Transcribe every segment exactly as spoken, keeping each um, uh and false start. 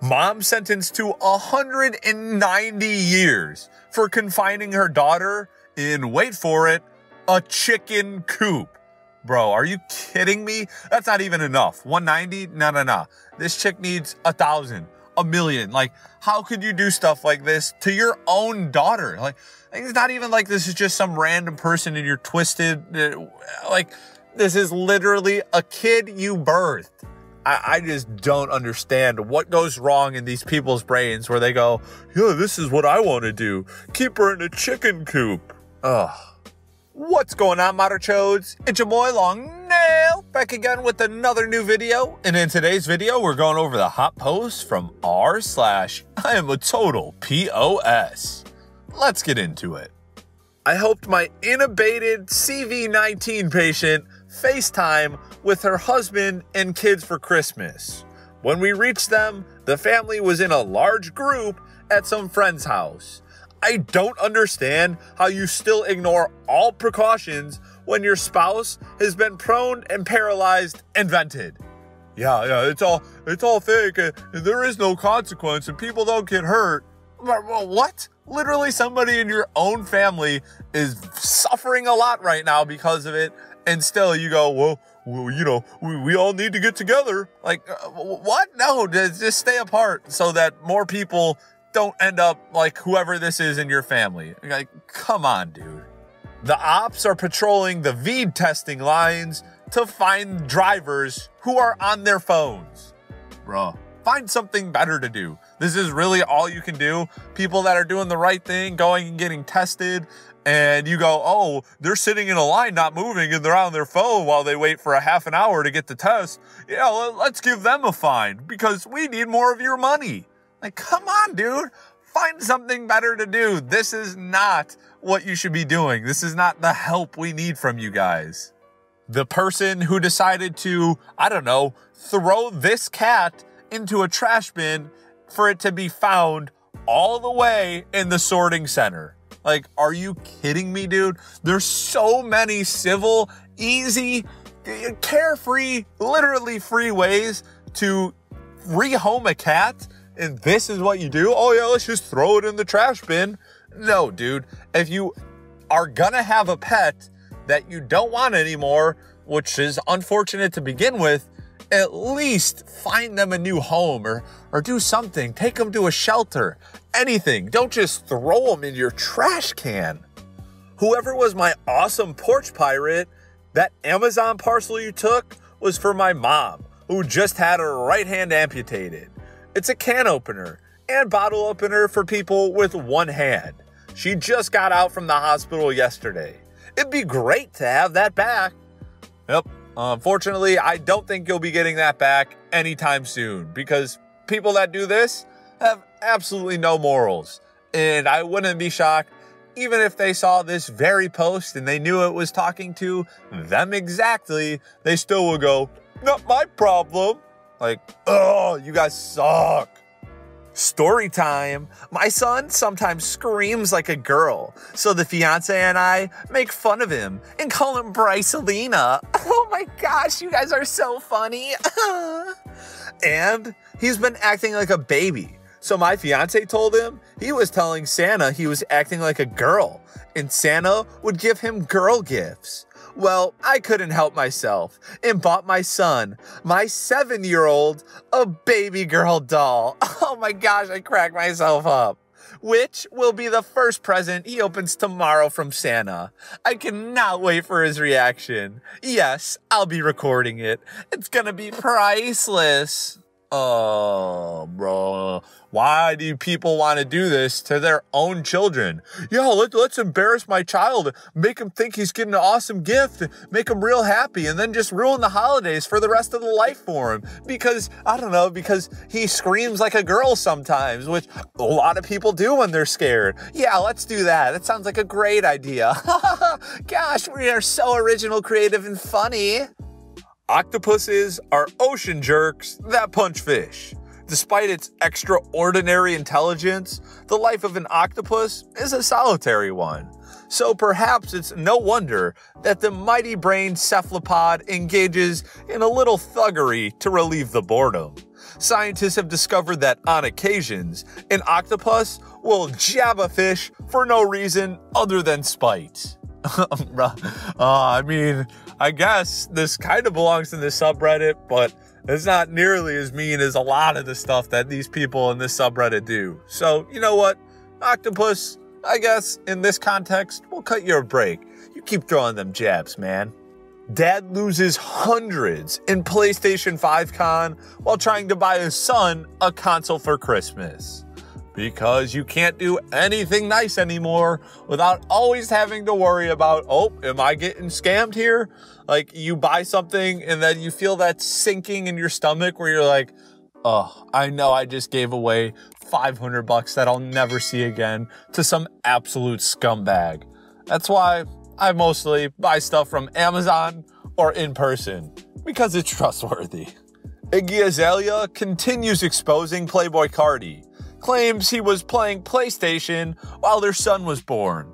Mom sentenced to one hundred ninety years for confining her daughter in, wait for it, a chicken coop. Bro, are you kidding me? That's not even enough. one ninety? No, no, no. This chick needs a thousand, a million. Like, how could you do stuff like this to your own daughter? Like, it's not even like this is just some random person and you're twisted. Like, this is literally a kid you birthed. I, I just don't understand what goes wrong in these people's brains where they go, yeah, this is what I want to do. Keep her in a chicken coop. Ugh. What's going on, Modder Chodes? It's your boy, Long Nail, back again with another new video. And in today's video, we're going over the hot posts from r slash I am a total P O S. Let's get into it. I helped my intubated C V nineteen patient FaceTime with her husband and kids for Christmas. When we reached them, the family was in a large group at some friend's house. I don't understand how you still ignore all precautions when your spouse has been prone and paralyzed and vented. Yeah, yeah, it's all, it's all fake. Uh, there is no consequence and people don't get hurt. What? Literally somebody in your own family is suffering a lot right now because of it. And still you go, well, well you know, we, we all need to get together. Like, uh, what? No, just stay apart so that more people don't end up like whoever this is in your family. Like, come on, dude. The ops are patrolling the weed testing lines to find drivers who are on their phones. Bro, find something better to do. This is really all you can do. People that are doing the right thing, going and getting tested, and you go, oh, they're sitting in a line not moving and they're on their phone while they wait for a half an hour to get the test. Yeah, let's give them a fine because we need more of your money. Like, come on, dude, find something better to do. This is not what you should be doing. This is not the help we need from you guys. The person who decided to, I don't know, throw this cat into a trash bin for it to be found all the way in the sorting center. Like, are you kidding me, dude? There's so many civil, easy, carefree, literally free ways to rehome a cat. And this is what you do? Oh yeah, let's just throw it in the trash bin. No, dude, if you are gonna have a pet that you don't want anymore, which is unfortunate to begin with, at least find them a new home or, or do something. Take them to a shelter, anything. Don't just throw them in your trash can. Whoever was my awesome porch pirate, that Amazon parcel you took was for my mom, who just had her right hand amputated. It's a can opener and bottle opener for people with one hand. She just got out from the hospital yesterday. It'd be great to have that back. Yep, unfortunately, I don't think you'll be getting that back anytime soon because people that do this have absolutely no morals. And I wouldn't be shocked even if they saw this very post and they knew it was talking to them exactly, they still would go, not my problem. Like, oh, you guys suck. Story time. My son sometimes screams like a girl, so the fiance and I make fun of him and call him Brycelina. Oh my gosh, you guys are so funny. And he's been acting like a baby. So my fiance told him he was telling Santa he was acting like a girl and Santa would give him girl gifts. Well, I couldn't help myself and bought my son, my seven-year-old, a baby girl doll. Oh my gosh, I cracked myself up. Which will be the first present he opens tomorrow from Santa. I cannot wait for his reaction. Yes, I'll be recording it. It's gonna be priceless. Oh, bro. Why do people want to do this to their own children? Yo, let, let's embarrass my child. Make him think he's getting an awesome gift. Make him real happy and then just ruin the holidays for the rest of the life for him. Because, I don't know, because he screams like a girl sometimes, which a lot of people do when they're scared. Yeah, let's do that. That sounds like a great idea. Gosh, we are so original, creative, and funny. Octopuses are ocean jerks that punch fish. Despite its extraordinary intelligence, the life of an octopus is a solitary one. So perhaps it's no wonder that the mighty-brained cephalopod engages in a little thuggery to relieve the boredom. scientists have discovered that on occasions, an octopus will jab a fish for no reason other than spite. uh, I mean, I guess this kind of belongs in this subreddit, but it's not nearly as mean as a lot of the stuff that these people in this subreddit do. So, you know what? Octopus, I guess, in this context, we'll cut you a break. You keep throwing them jabs, man. Dad loses hundreds in PlayStation five con while trying to buy his son a console for Christmas. Because you can't do anything nice anymore without always having to worry about, oh, am I getting scammed here? Like, you buy something and then you feel that sinking in your stomach where you're like, oh, I know I just gave away five hundred bucks that I'll never see again to some absolute scumbag. That's why I mostly buy stuff from Amazon or in person, because it's trustworthy. Iggy Azalea continues exposing Playboy Cardi, claims he was playing PlayStation while their son was born.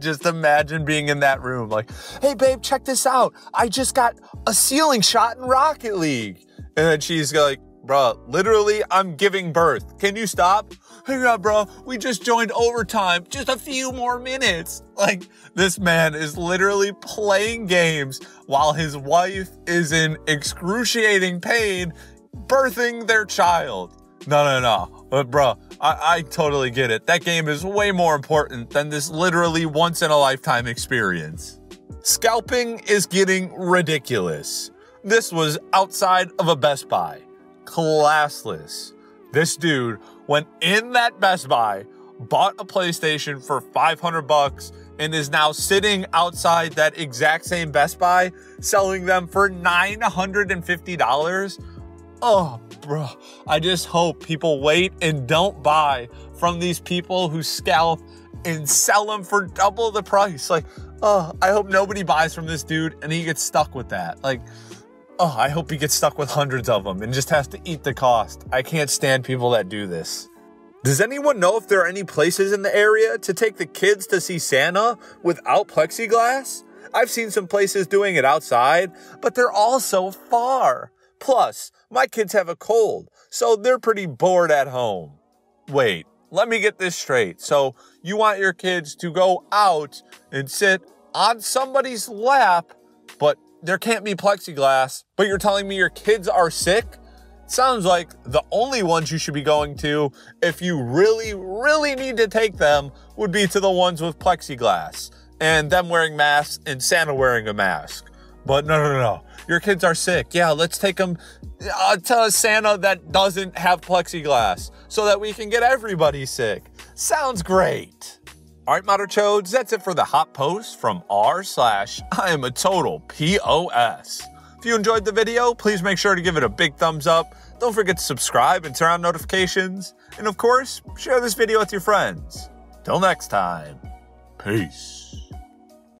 Just imagine being in that room like, hey babe, check this out. I just got a ceiling shot in Rocket League. And then she's like, bruh, literally I'm giving birth. Can you stop? Hang on, bro, we just joined overtime. Just a few more minutes. Like, this man is literally playing games while his wife is in excruciating pain birthing their child. No, no, no, but bro, I, I totally get it. That game is way more important than this literally once in a lifetime experience. Scalping is getting ridiculous. This was outside of a Best Buy. Classless. This dude went in that Best Buy, bought a PlayStation for five hundred bucks, and is now sitting outside that exact same Best Buy, selling them for nine hundred fifty dollars. Oh, bro, I just hope people wait and don't buy from these people who scalp and sell them for double the price. Like, oh, I hope nobody buys from this dude and he gets stuck with that. Like, oh, I hope he gets stuck with hundreds of them and just has to eat the cost. I can't stand people that do this. Does anyone know if there are any places in the area to take the kids to see Santa without plexiglass? I've seen some places doing it outside, but they're all so far. Plus, my kids have a cold, so they're pretty bored at home. Wait, let me get this straight. So you want your kids to go out and sit on somebody's lap, but there can't be plexiglass, but you're telling me your kids are sick? Sounds like the only ones you should be going to, if you really, really need to take them, would be to the ones with plexiglass and them wearing masks and Santa wearing a mask. But no, no, no, your kids are sick. Yeah, let's take them uh, to Santa that doesn't have plexiglass so that we can get everybody sick. Sounds great. All right, r/IAmATotalPOS, that's it for the hot post from r slash I am a total P O S. If you enjoyed the video, please make sure to give it a big thumbs up. Don't forget to subscribe and turn on notifications. And of course, share this video with your friends. Till next time, peace.